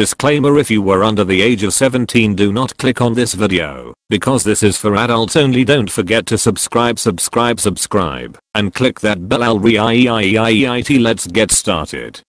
Disclaimer: if you were under the age of 17, do not click on this video, because this is for adults only. Don't forget to subscribe, and click that bell. Let's get started.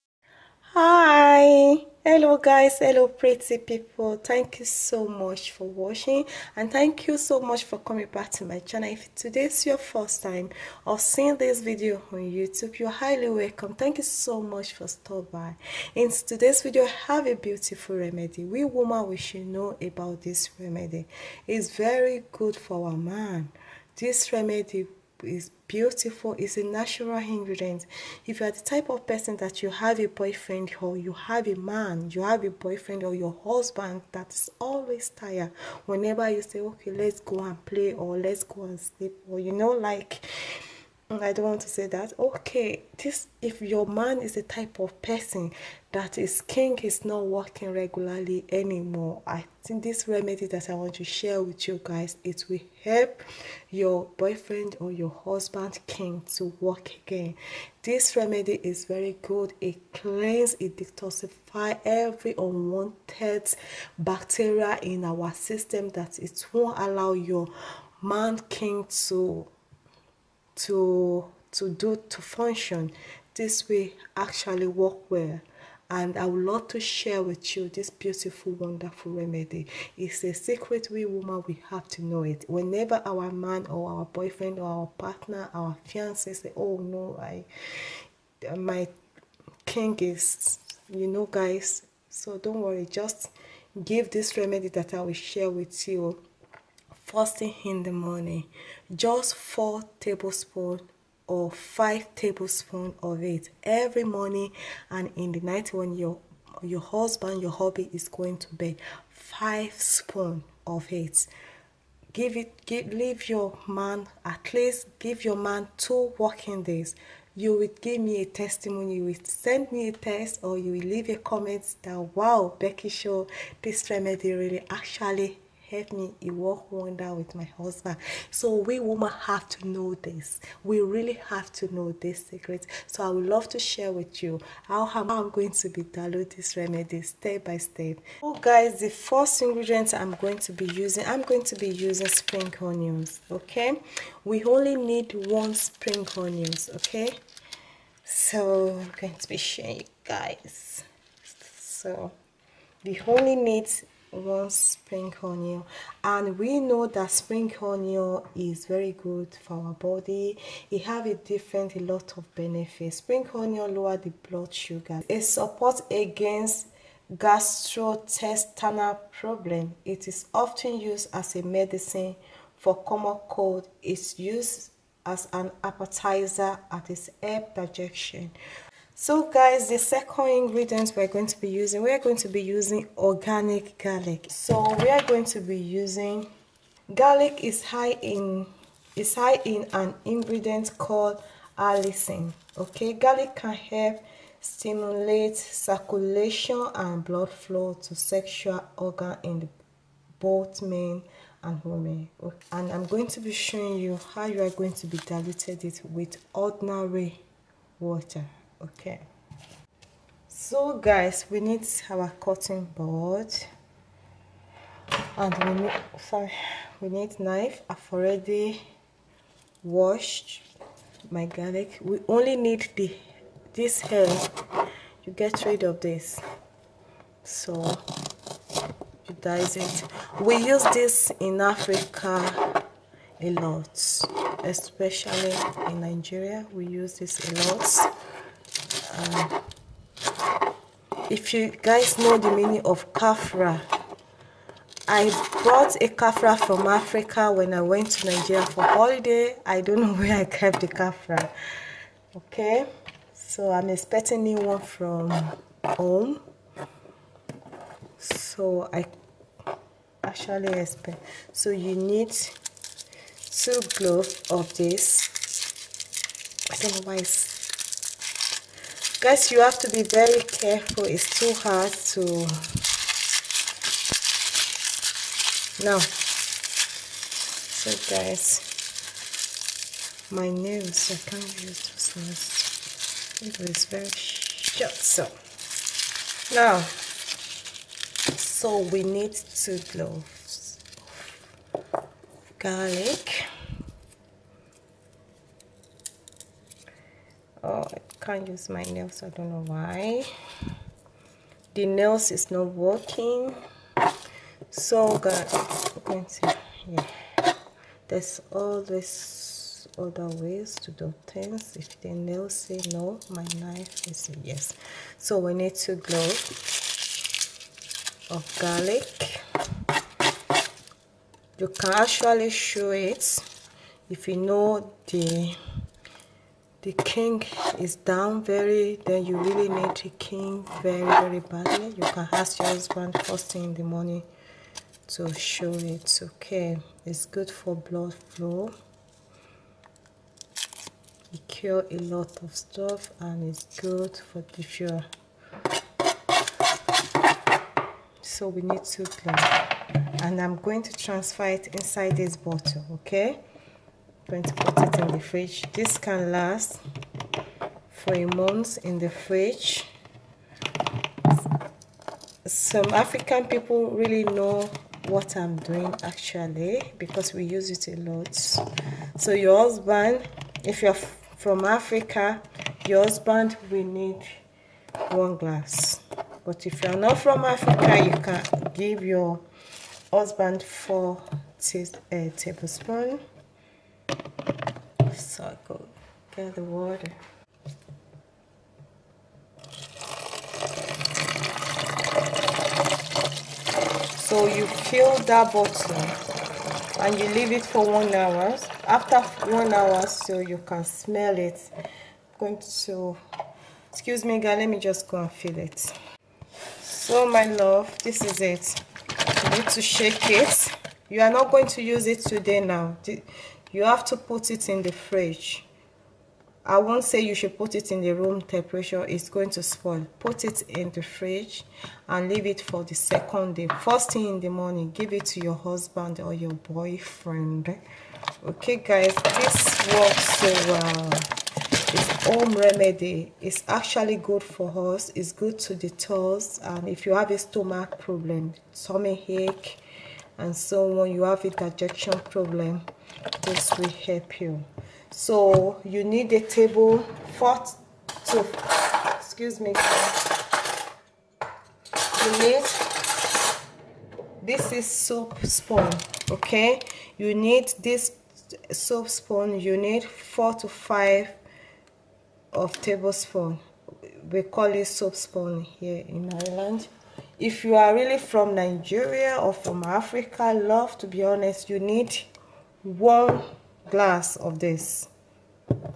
Hi. Hello guys, hello pretty people. Thank you so much for watching, and thank you so much for coming back to my channel. If today's your first time of seeing this video on YouTube, you're highly welcome. Thank you so much for stopping by. In today's video, I have a beautiful remedy. We women, we should know about this remedy. It's very good for our man. This remedy is beautiful. It's a natural ingredient. If you are the type of person that you have a boyfriend, or you have a man, you have a boyfriend or your husband that is always tired, whenever you say, okay, let's go and play, or let's go and sleep, or you know, like, I don't want to say that, okay, this, if your man is the type of person that his skin is not working regularly anymore, I think this remedy that I want to share with you guys, it will help your boyfriend or your husband skin to work again. This remedy is very good. It cleans, it detoxifies every unwanted bacteria in our system, that it won't allow your man skin to function. This will actually work well, and I would love to share with you this beautiful, wonderful remedy. It's a secret. We women, we have to know it. Whenever our man or our boyfriend or our partner, our fiance say, oh no, my king is, you know guys, so don't worry, just give this remedy that I will share with you. First thing in the morning, just 4 tablespoons or 5 tablespoons of it every morning, and in the night when your husband, your hubby is going to bed, 5 spoons of it. Leave your man, at least give your man 2 working days. You will give me a testimony, you will send me a text, or you will leave a comment that, wow, Bekkyshow, this remedy really actually help me, it work wonder with my husband. So we women have to know this. We really have to know this secret. So I would love to share with you how I'm going to be dilute this remedy step by step. Oh guys, the first ingredient I'm going to be using spring onions. Okay, we only need 1 spring onion. Okay, so I'm going to be showing you guys. So we only need 1 spring onion, and we know that spring onion is very good for our body. It have a lot of benefits. Spring onion lower the blood sugar. It supports against gastrointestinal problem. It is often used as a medicine for common cold. It's used as an appetizer at its help digestion. So guys, the second ingredient we're going to be using organic garlic. So we are going to be using garlic. Is high in an ingredient called allicin. Okay, garlic can help stimulate circulation and blood flow to sexual organ in both men and women. Okay. And I'm going to be showing you how you are going to be diluted it with ordinary water. Okay, so guys, we need our cutting board, and we need knife. I've already washed my garlic. We only need this head. You get rid of this, so you dice it. We use this in Africa a lot, especially in Nigeria. We use this a lot. If you guys know the meaning of kaffra, I brought a kaffra from Africa when I went to Nigeria for holiday. I don't know where I kept the kaffra. Okay, so I'm expecting new one from home. So I actually expect. So you need 2 cloves of this. I don't know why it's, guys, you have to be very careful. It's too hard to. Now, so guys, my nails, I can't use those nails. It was very short. So now, So we need 2 cloves of garlic. Oh, I can't use my nails, I don't know why. The nails is not working. So there's all these other ways to do things. If the nails say no, my knife is a yes. So we need 2 cloves of garlic. You can actually show it if you know the king is down very, then you really need the king very badly. You can ask your husband first thing in the morning to show it. Okay, it's good for blood flow. It cures a lot of stuff and it's good for the fuel. So we need 2 cloves, and I'm going to transfer it inside this bottle. Okay, I'm going to put it in the fridge. This can last for a month in the fridge. Some African people really know what I'm doing actually, because we use it a lot. So your husband, if you're from Africa, your husband will need 1 glass. But if you're not from Africa, you can give your husband 4 tablespoons. So I go get the water. So you fill that bottle and you leave it for 1 hour. After 1 hour, so you can smell it. I'm going to, excuse me, guys, let me just go and fill it. So my love, this is it. You need to shake it. You are not going to use it today now. You have to put it in the fridge. I won't say you should put it in the room temperature. It's going to spoil. Put it in the fridge and leave it for the 2nd day. First thing in the morning, give it to your husband or your boyfriend. Okay, guys, this works so well. It's home remedy. It's actually good for us. It's good to detox, and if you have a stomach problem, tummy ache, and so on, you have a digestion problem, this will help you. So you need a this is soap spoon. Okay, you need this soap spoon. You need 4 to 5 tablespoons. We call it soap spoon here in Ireland. If you are really from Nigeria or from Africa, love, to be honest, you need 1 glass of this.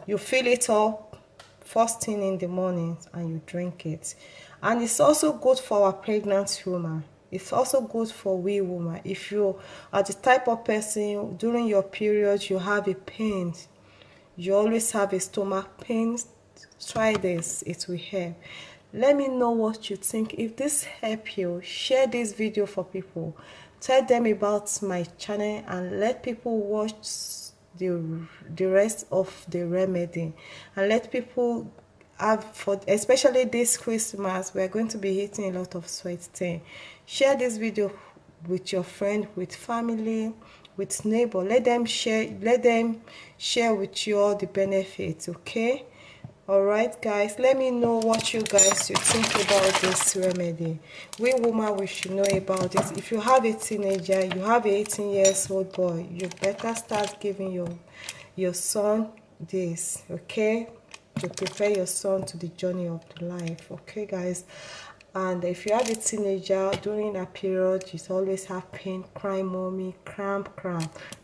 You fill it up first thing in the morning and you drink it. And it's also good for a pregnant woman. It's also good for we women. If you are the type of person during your period you have a pain, you always have a stomach pain, try this, it will help. Let me know what you think. If this helped you, share this video for people. Tell them about my channel and let people watch the rest of the remedy, and let people have, for especially this Christmas, we are going to be eating a lot of sweet things. Share this video with your friend, with family, with neighbor. Let them share with you all the benefits. Okay, all right, guys, let me know what you guys think about this remedy. We women, we should know about this. If you have a teenager, you have an 18-year-old boy, you better start giving your son this, okay, to prepare your son to the journey of life. Okay, guys, and if you have a teenager during a period, you always have pain, cry mommy, cramp,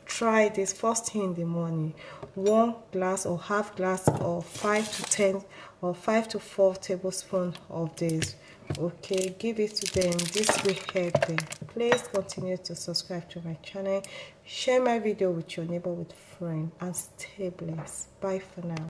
try this first thing in the morning. 1 glass or 1/2 glass or 5 to 10 or 5 to 4 tablespoons of this. Okay, give it to them. This will help them. Please continue to subscribe to my channel. Share my video with your neighbor, with friend, and stay blessed. Bye for now.